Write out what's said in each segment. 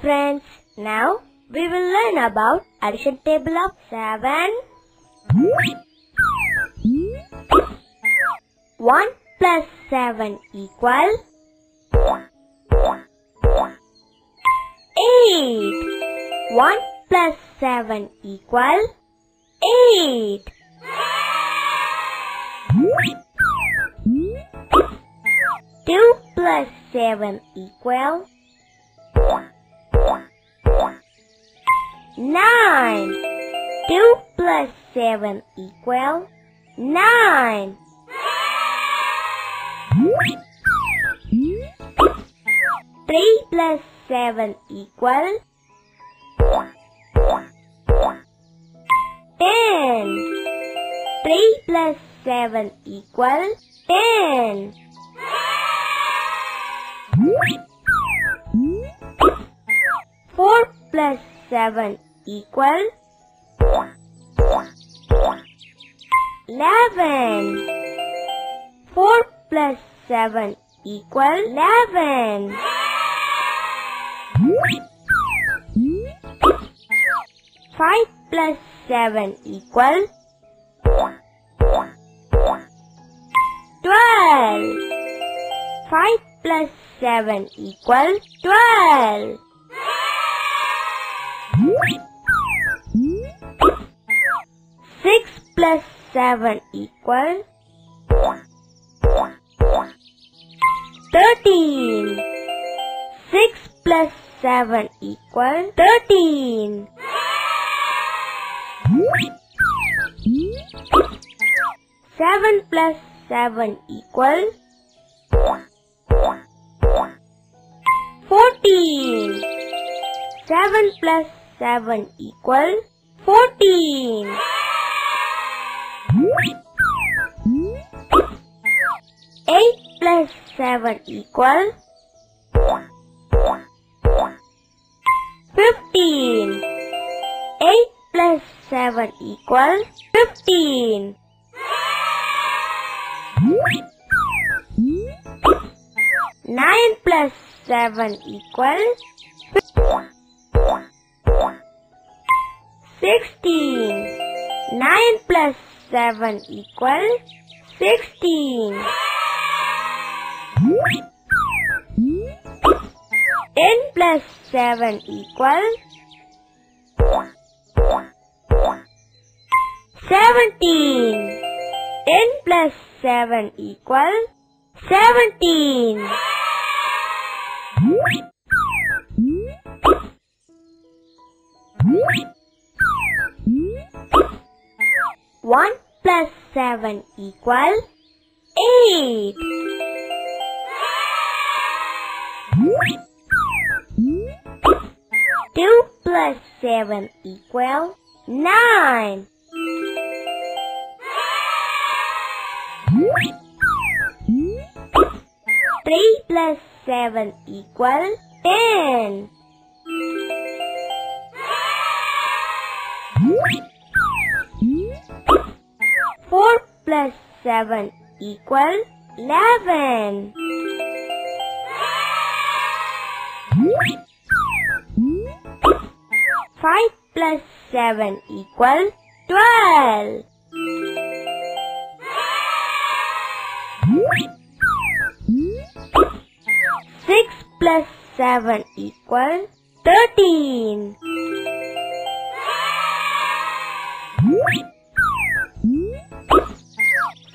friends, now we will learn about addition table of 7. 1 plus 7 equals 8. 1 plus 7 equals 8. 2 plus 7 equals 9. 2 plus 7 equals 9. 3 plus 7 equals 10. 3 plus 7 equals 10. 4 plus 7 equals 11. 4 plus 7 equals 11. 5 plus 7 equals 12. 5 plus 7 equals 12. 6 plus 7 equals 13. 6 plus 7 equals 13. 7 plus 7 equals 14. 7 plus 7 equals 14. 8 plus 7 equals 15. 8 plus 7 equals 15. 9 plus 7 equals 16. 9 plus 7 equals 16. 10 plus 7 equals 17. 10 plus 7 equals 17. 1 plus 7 equals 8. 2 plus 7 equals 9. 3 plus 7 equals 10. 4 plus 7 equals 11. 5 plus 7 equals 12. 6 plus 7 equals 13.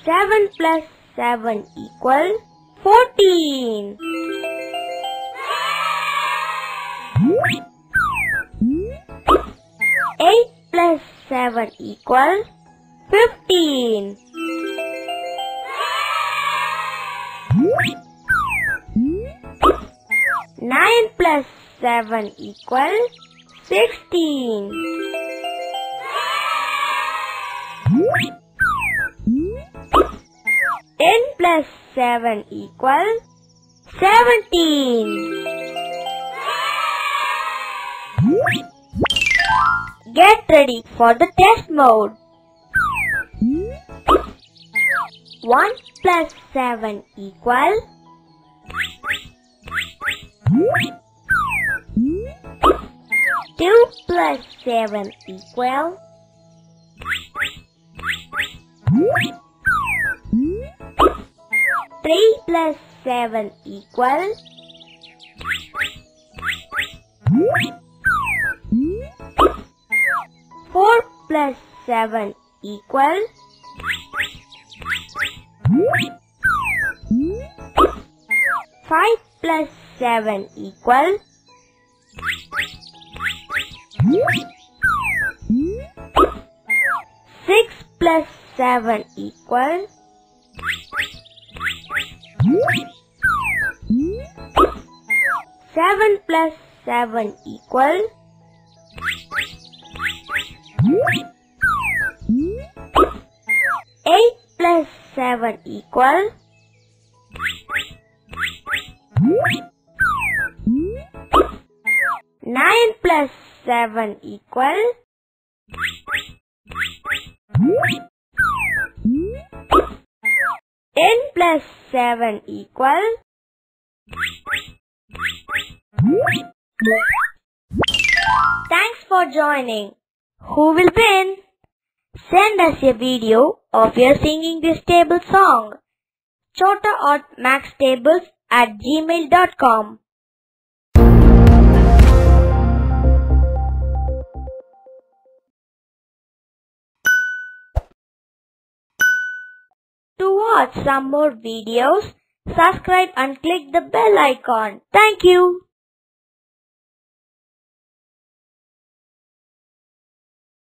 7 plus 7 equals 14. 8 plus 7 equals 15. 9 plus 7 equals 16. 10 plus 7 equals 17. Get ready for the test mode. 1 plus 7 equals 2 plus 7 equals 3 plus 7 equals 4 plus 7 equals 5 plus 7 equals 6 plus 7 equals 7 plus 7 equals 8 plus 7 equals 9 plus 7 equals 10 plus 7 equals. Thanks for joining. Who will win? Send us a video of your singing this table song. Chhota Art MathsTables @gmail.com To watch some more videos, subscribe and click the bell icon. Thank you.